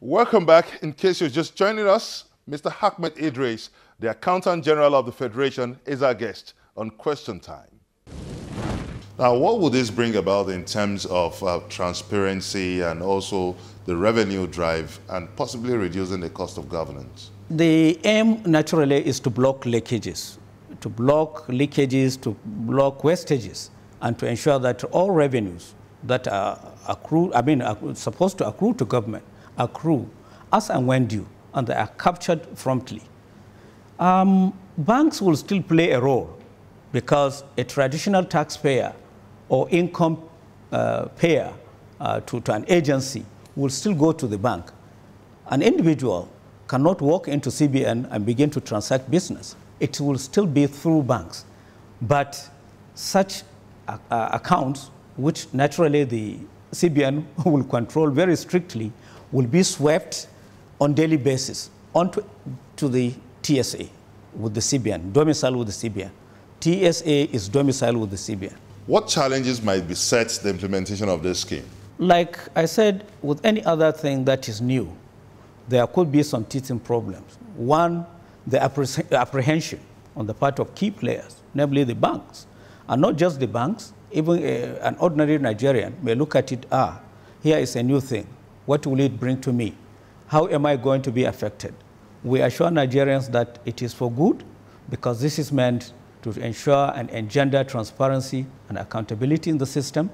Welcome back. In case you're just joining us, Mr. Ahmed Idris, the Accountant-General of the Federation, is our guest on Question Time. Now, what would this bring about in terms of transparency and also the revenue drive and possibly reducing the cost of governance? The aim, naturally, is to block leakages, to block wastages, and to ensure that all revenues that are supposed to accrue to government accrue as and when due, and they are captured promptly. Banks will still play a role because a traditional taxpayer or income payer to an agency will still go to the bank. An individual cannot walk into CBN and begin to transact business. It will still be through banks. But such accounts, which naturally the CBN will control very strictly, will be swept on daily basis onto the TSA with the CBN, domicile with the CBN. TSA is domicile with the CBN. What challenges might beset the implementation of this scheme? Like I said, with any other thing that is new, there could be some teething problems. One, the apprehension on the part of key players, namely the banks. And not just the banks, even an ordinary Nigerian may look at it, here is a new thing. What will it bring to me? How am I going to be affected? We assure Nigerians that it is for good, because this is meant to ensure and engender transparency and accountability in the system,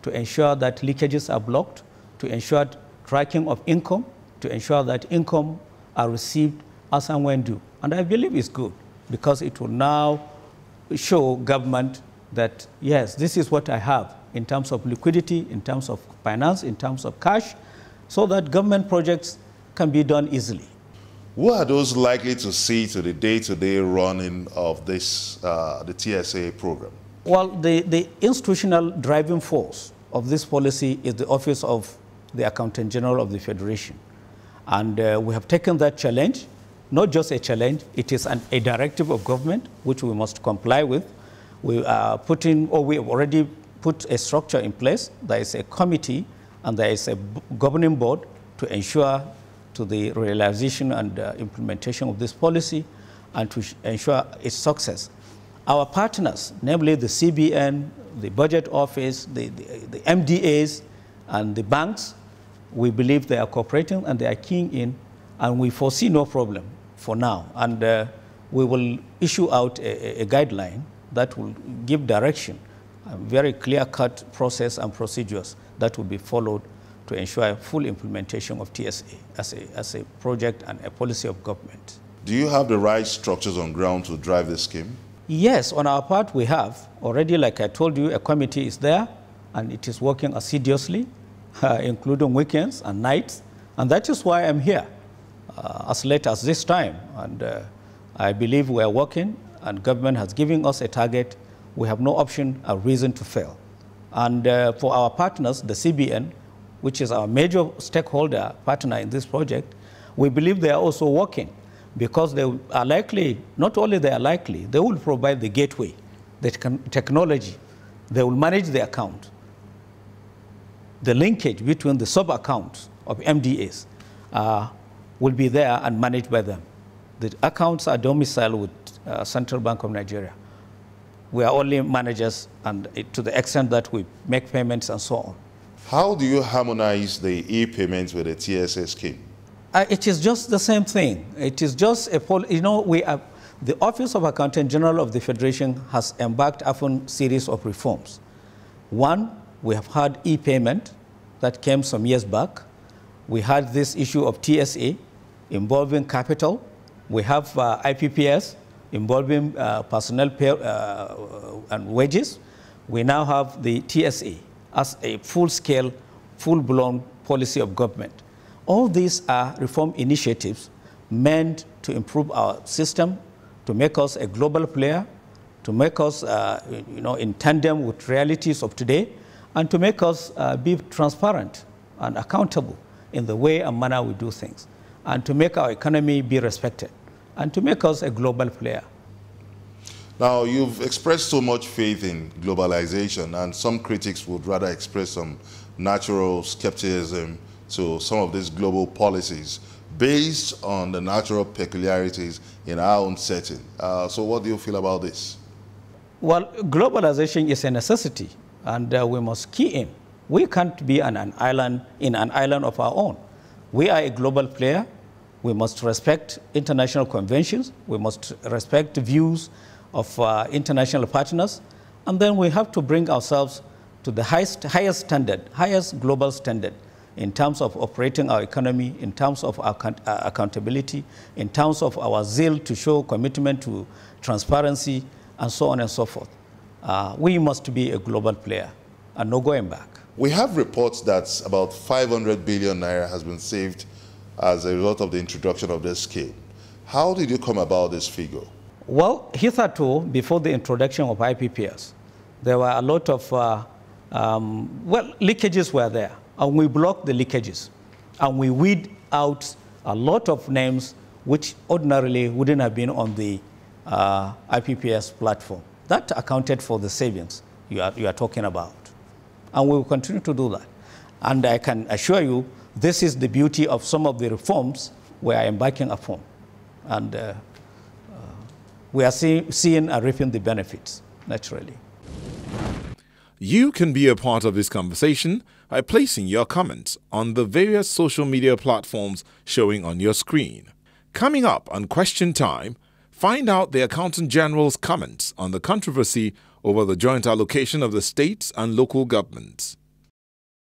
to ensure that leakages are blocked, to ensure tracking of income, to ensure that income are received as and when due. And I believe it's good, because it will now show government that, yes, this is what I have in terms of liquidity, in terms of finance, in terms of cash, so that government projects can be done easily. Who are those likely to see to the day-to-day running of this, the TSA program? Well, the institutional driving force of this policy is the Office of the Accountant-General of the Federation. And we have taken that challenge, not just a challenge, it is a directive of government which we must comply with. We are putting, or we have already put a structure in place. There is a committee and there is a governing board to ensure to the realization and implementation of this policy and to ensure its success. Our partners, namely the CBN, the Budget Office, the MDAs, and the banks, we believe they are cooperating and they are keying in, and we foresee no problem for now. And we will issue out a guideline that will give direction, a very clear-cut process and procedures that will be followed to ensure full implementation of TSA as a project and a policy of government. Do you have the right structures on ground to drive this scheme? Yes, on our part we have. Already, like I told you, a committee is there and it is working assiduously, including weekends and nights. And that is why I'm here as late as this time. And I believe we are working and government has given us a target. We have no option or reason to fail. And for our partners, the CBN, which is our major stakeholder partner in this project, we believe they are also working, because they are likely, not only they are likely, they will provide the gateway, the technology, they will manage the account, the linkage between the sub-accounts of MDAs will be there and managed by them. The accounts are domiciled with Central Bank of Nigeria. We are only managers, and to the extent that we make payments and so on. How do you harmonize the e-payments with the TSA scheme? It is just the same thing. It is just a the Office of Accountant General of the Federation has embarked upon a series of reforms. One, we have had e-payment that came some years back. We had this issue of TSA involving capital. We have IPPS involving personnel pay, and wages. We now have the TSA as a full-scale, full-blown policy of government. All these are reform initiatives meant to improve our system, to make us a global player, to make us in tandem with realities of today, and to make us be transparent and accountable in the way and manner we do things, and to make our economy be respected, and to make us a global player. Now, you've expressed so much faith in globalization, and some critics would rather express some natural skepticism to some of these global policies based on the natural peculiarities in our own setting. So what do you feel about this? Well, globalization is a necessity, and we must key in. We can't be an island of our own. We are a global player. We must respect international conventions. We must respect views of international partners. And then we have to bring ourselves to the highest standard, highest global standard in terms of operating our economy, in terms of our accountability, in terms of our zeal to show commitment to transparency, and so on and so forth. We must be a global player, and no going back. We have reports that about 500 billion naira has been saved as a result of the introduction of this scheme. How did you come about this figure? Well, hitherto, before the introduction of IPPS, there were a lot of, leakages were there, and we blocked the leakages, and we weed out a lot of names which ordinarily wouldn't have been on the IPPS platform. That accounted for the savings you are talking about. And we will continue to do that. And I can assure you, this is the beauty of some of the reforms we are embarking upon. And we are seeing and reaping the benefits, naturally. You can be a part of this conversation by placing your comments on the various social media platforms showing on your screen. Coming up on Question Time, find out the Accountant General's comments on the controversy over the joint allocation of the states and local governments.